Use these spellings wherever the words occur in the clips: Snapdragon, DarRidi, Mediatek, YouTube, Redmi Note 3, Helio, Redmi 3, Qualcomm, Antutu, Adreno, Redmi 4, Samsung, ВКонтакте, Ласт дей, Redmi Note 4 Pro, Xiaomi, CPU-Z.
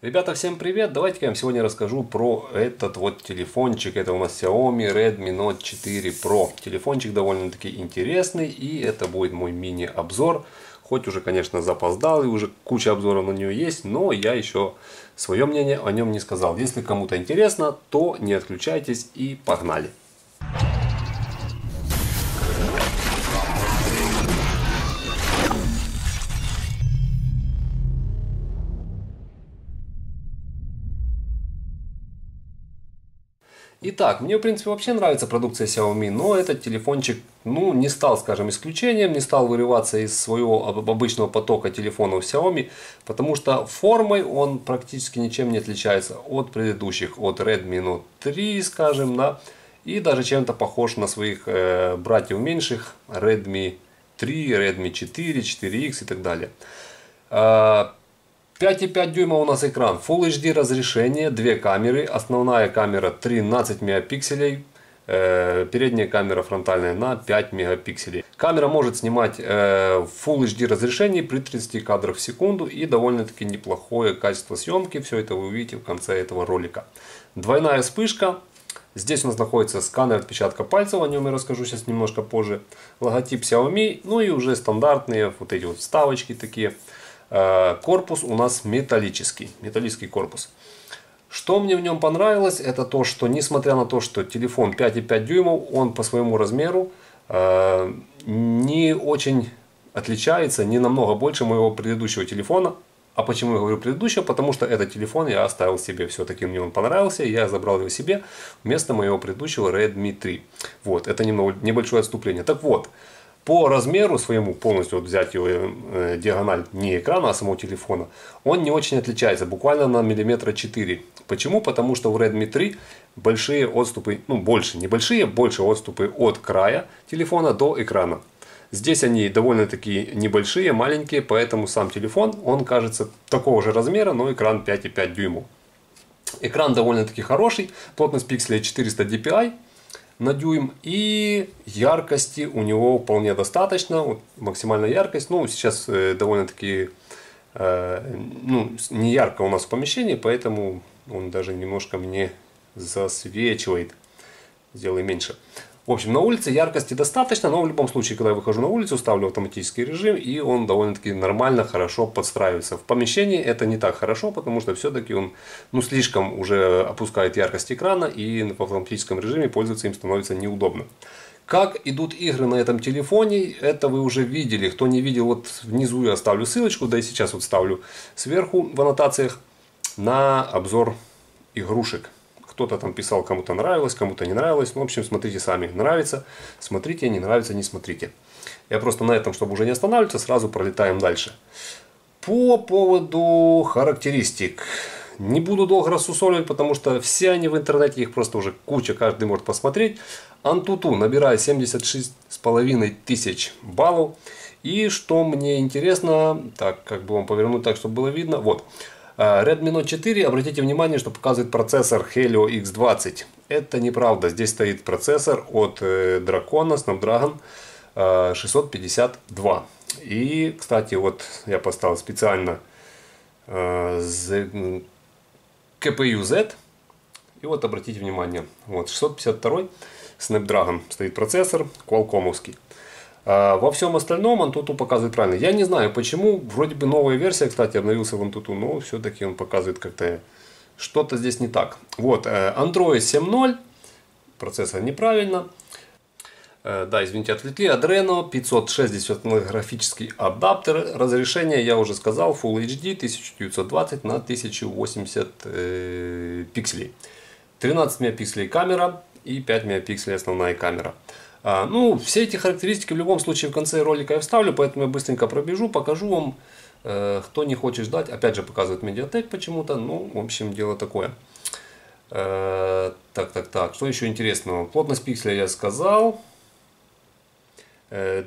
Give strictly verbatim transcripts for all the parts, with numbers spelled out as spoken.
Ребята, всем привет! Давайте-ка я вам сегодня расскажу про этот вот телефончик. Это у нас Xiaomi Redmi Note четыре Pro. Телефончик довольно-таки интересный, и это будет мой мини-обзор. Хоть уже, конечно, запоздал, и уже куча обзоров на нее есть, но я еще свое мнение о нем не сказал. Если кому-то интересно, то не отключайтесь и погнали! Итак, мне в принципе вообще нравится продукция Xiaomi, но этот телефончик, ну, не стал, скажем, исключением, не стал вырываться из своего обычного потока телефонов Xiaomi, потому что формой он практически ничем не отличается от предыдущих, от Redmi Note три, скажем, да, и даже чем-то похож на своих э, братьев меньших Redmi три, Redmi четыре, четыре икс и так далее. пять и пять дюйма у нас экран, Full эйч ди разрешение, две камеры, основная камера тринадцать мегапикселей, э, передняя камера фронтальная на пять мегапикселей. Камера может снимать э, в Full эйч ди разрешении при тридцати кадрах в секунду и довольно-таки неплохое качество съемки, все это вы увидите в конце этого ролика. Двойная вспышка. Здесь у нас находится сканер отпечатка пальцев, о нем я расскажу сейчас немножко позже. Логотип Xiaomi, ну и уже стандартные вот эти вот вставочки такие. Корпус у нас металлический, металлический корпус. Что мне в нем понравилось, это то, что несмотря на то, что телефон пять и пять дюймов, он по своему размеру э, не очень отличается, не намного больше моего предыдущего телефона. А почему я говорю предыдущего? Потому что этот телефон я оставил себе, все-таки мне он понравился, я забрал его себе вместо моего предыдущего Redmi три. Вот, это немного, небольшое отступление. Так вот. По размеру своему, полностью вот взять его э, диагональ не экрана, а самого телефона, он не очень отличается, буквально на миллиметра четыре. Почему? Потому что в Redmi три большие отступы, ну больше, небольшие, больше отступы от края телефона до экрана. Здесь они довольно-таки небольшие, маленькие, поэтому сам телефон, он кажется такого же размера, но экран пять и пять дюймов. Экран довольно-таки хороший, плотность пикселей четыреста ди пи ай. На дюйм, и яркости у него вполне достаточно, вот, максимальная яркость, ну сейчас э, довольно-таки э, ну, не ярко у нас в помещении, поэтому он даже немножко мне засвечивает, сделай меньше. В общем, на улице яркости достаточно, но в любом случае, когда я выхожу на улицу, ставлю автоматический режим, и он довольно-таки нормально, хорошо подстраивается. В помещении это не так хорошо, потому что все-таки он ну, слишком уже опускает яркость экрана, и в автоматическом режиме пользоваться им становится неудобно. Как идут игры на этом телефоне, это вы уже видели. Кто не видел, вот внизу я оставлю ссылочку, да и сейчас вот ставлю сверху в аннотациях на обзор игрушек. Кто-то там писал, кому-то нравилось, кому-то не нравилось. Ну, в общем, смотрите сами. Нравится, смотрите, не нравится, не смотрите. Я просто на этом, чтобы уже не останавливаться, сразу пролетаем дальше. По поводу характеристик. Не буду долго рассусоливать, потому что все они в интернете, их просто уже куча, каждый может посмотреть. Antutu набирает семьдесят шесть с половиной тысяч баллов. И что мне интересно, так, как бы вам повернуть так, чтобы было видно, вот. Redmi Note четыре, обратите внимание, что показывает процессор Helio икс двадцать. Это неправда. Здесь стоит процессор от Дракона, Snapdragon шестьсот пятьдесят два. И, кстати, вот я поставил специально си пи ю зет. И вот обратите внимание, вот шестьсот пятьдесят два Snapdragon стоит процессор, Qualcomm'овский. Во всем остальном Antutu показывает правильно. Я не знаю почему, вроде бы новая версия, кстати, обновился в Antutu, но все-таки он показывает как-то что-то здесь не так. Вот, Android семь ноль, процессор неправильно. Да, извините, отвлекли. Adreno пятьсот шестьдесят графический адаптер. Разрешение, я уже сказал, Full эйч ди тысяча девятьсот двадцать на тысячу восемьдесят пикселей. тринадцать мегапикселей камера и пять мегапикселей основная камера. Ну, все эти характеристики в любом случае в конце ролика я вставлю, поэтому я быстренько пробежу, покажу вам, э, кто не хочет ждать. Опять же показывает Mediatek почему-то, ну, в общем, дело такое. Э, так, так, так, что еще интересного? Плотность пикселя я сказал. Э,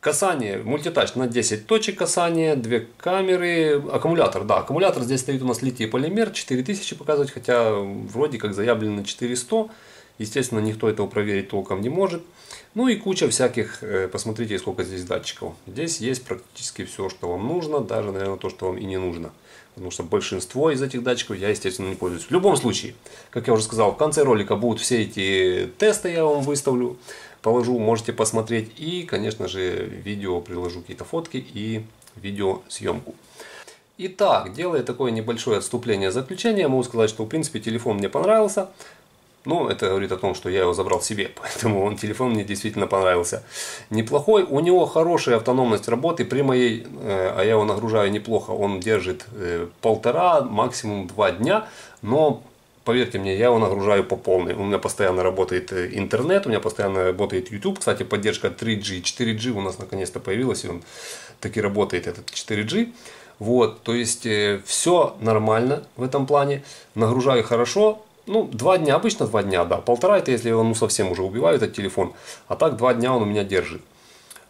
касание, мультитач на десять точек касания, две камеры, аккумулятор, да, аккумулятор здесь стоит у нас литий-полимер, четыре тысячи показывать, хотя вроде как заявлено четыре сто. Естественно, никто этого проверить толком не может. Ну и куча всяких, посмотрите, сколько здесь датчиков. Здесь есть практически все, что вам нужно, даже, наверное, то, что вам и не нужно. потому что большинство из этих датчиков я, естественно, не пользуюсь. В любом случае, как я уже сказал, в конце ролика будут все эти тесты, я вам выставлю, положу, можете посмотреть. И, конечно же, видео приложу, какие-то фотки и видеосъемку. Итак, делая такое небольшое отступление, заключение, могу сказать, что, в принципе, телефон мне понравился. Ну, это говорит о том, что я его забрал себе, поэтому он, телефон мне действительно понравился. Неплохой, у него хорошая автономность работы при моей, э, а я его нагружаю неплохо, он держит э, полтора, максимум два дня, но, поверьте мне, я его нагружаю по полной. У меня постоянно работает интернет, у меня постоянно работает YouTube, кстати, поддержка три джи, четыре джи у нас наконец-то появилась, и он таки работает, этот четыре джи. Вот, то есть, э, все нормально в этом плане, нагружаю хорошо. Ну, два дня, обычно два дня, да. Полтора это если его ну, совсем уже убиваю, этот телефон. А так два дня он у меня держит.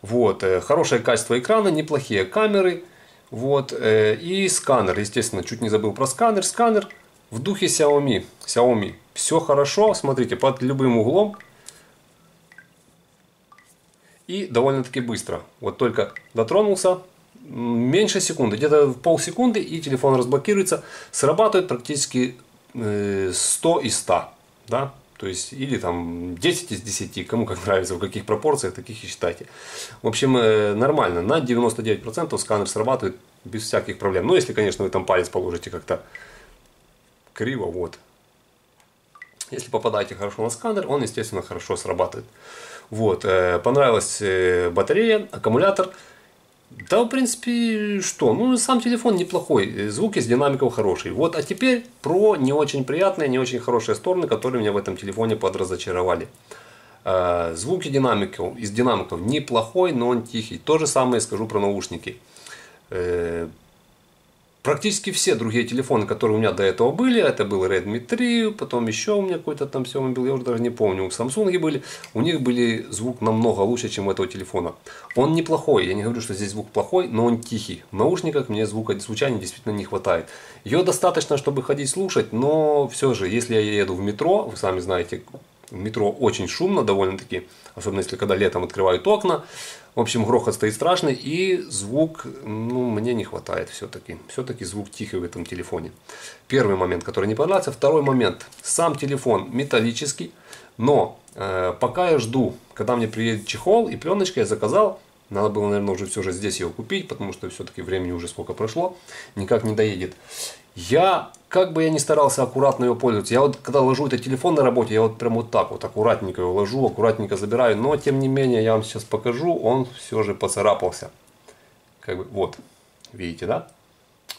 Вот, э, хорошее качество экрана, неплохие камеры. Вот, э, и сканер, естественно, чуть не забыл про сканер. Сканер в духе Xiaomi. Xiaomi. Все хорошо, смотрите, под любым углом. И довольно-таки быстро. Вот только дотронулся. Меньше секунды, где-то полсекунды, и телефон разблокируется. Срабатывает практически сто из ста, да, то есть, или там десять из десяти, кому как нравится, в каких пропорциях, таких и считайте. В общем, нормально, на девяносто девять процентов сканер срабатывает без всяких проблем. Ну, если, конечно, вы там палец положите как-то криво, вот. Если попадаете хорошо на сканер, он, естественно, хорошо срабатывает. Вот, понравилась батарея, аккумулятор. Да, в принципе, что? Ну, сам телефон неплохой, звук из динамиков хороший. Вот, а теперь про не очень приятные, не очень хорошие стороны, которые меня в этом телефоне подразочаровали. Э, звук из динамиков, из динамиков неплохой, но он тихий. То же самое скажу про наушники. Э, практически все другие телефоны, которые у меня до этого были, это был Редми три, потом еще у меня какой-то там Xiaomi был, я уже даже не помню, у Samsung были, у них были звук намного лучше, чем у этого телефона. Он неплохой, я не говорю, что здесь звук плохой, но он тихий. В наушниках мне звука, звучания действительно не хватает. Ее достаточно, чтобы ходить слушать, но все же, если я еду в метро, вы сами знаете, в метро очень шумно довольно-таки, особенно если когда летом открывают окна. В общем, грохот стоит страшный, и звук, ну, мне не хватает все-таки. Все-таки звук тихий в этом телефоне. Первый момент, который не понравился. Второй момент. Сам телефон металлический, но э, пока я жду, когда мне приедет чехол и пленочка, я заказал. Надо было, наверное, уже все же здесь его купить, потому что все-таки времени уже сколько прошло, никак не доедет. Я, как бы я ни старался аккуратно его пользоваться, я вот когда ложу этот телефон на работе, я вот прям вот так вот аккуратненько его ложу, аккуратненько забираю, но тем не менее, я вам сейчас покажу, он все же поцарапался. Как бы, вот, видите, да?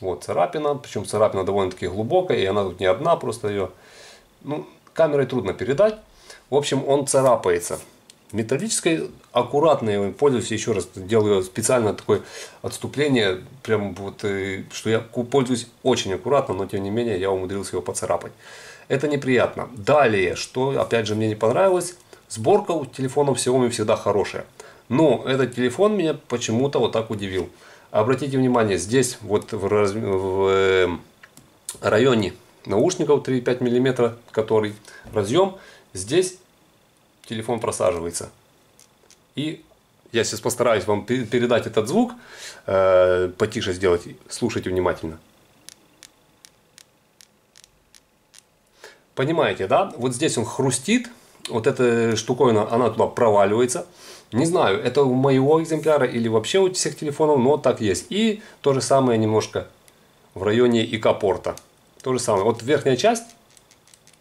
Вот царапина, причем царапина довольно-таки глубокая, и она тут не одна, просто ее, ну, камерой трудно передать. В общем, он царапается. Металлической, аккуратно я им пользуюсь, еще раз делаю специально такое отступление, прям вот, что я пользуюсь очень аккуратно, но тем не менее я умудрился его поцарапать. Это неприятно. Далее, что опять же мне не понравилось, сборка у телефонов Xiaomi всегда хорошая, но этот телефон меня почему-то вот так удивил. Обратите внимание, здесь вот в, раз... в районе наушников три и пять миллиметра, который разъем, здесь телефон просаживается. И я сейчас постараюсь вам передать этот звук, э, потише сделать, слушайте внимательно. Понимаете, да? Вот здесь он хрустит, вот эта штуковина, она туда проваливается. Не знаю, это у моего экземпляра или вообще у всех телефонов, но так есть. И то же самое немножко в районе ИК-порта. То же самое. Вот верхняя часть,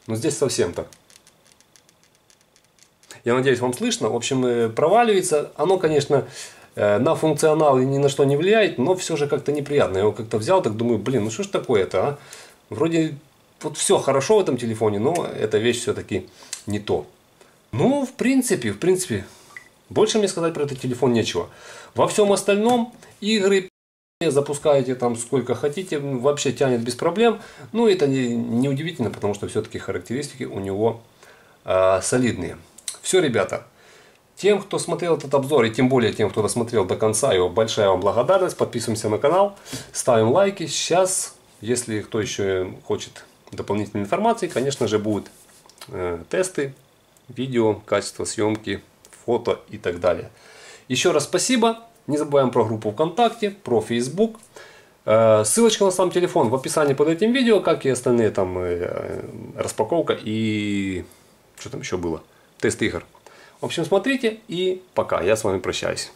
но здесь совсем так. Я надеюсь, вам слышно. В общем, проваливается. Оно, конечно, на функционал и ни на что не влияет, но все же как-то неприятно. Я его как-то взял, так думаю, блин, ну что ж такое-то, а? Вроде вот все хорошо в этом телефоне, но эта вещь все-таки не то. Ну, в принципе, в принципе, больше мне сказать про этот телефон нечего. Во всем остальном игры... Запускаете там сколько хотите, вообще тянет без проблем. Ну, это неудивительно, потому что все-таки характеристики у него э, солидные. Все, ребята, тем, кто смотрел этот обзор, и тем более тем, кто досмотрел до конца его, большая вам благодарность. Подписываемся на канал, ставим лайки. Сейчас, если кто еще хочет дополнительной информации, конечно же, будут э, тесты, видео, качество съемки, фото и так далее. Еще раз спасибо. Не забываем про группу ВКонтакте, про Facebook. Ссылочка на сам телефон в описании под этим видео, как и остальные там распаковка и что там еще было, тест игр. В общем, смотрите и пока, я с вами прощаюсь.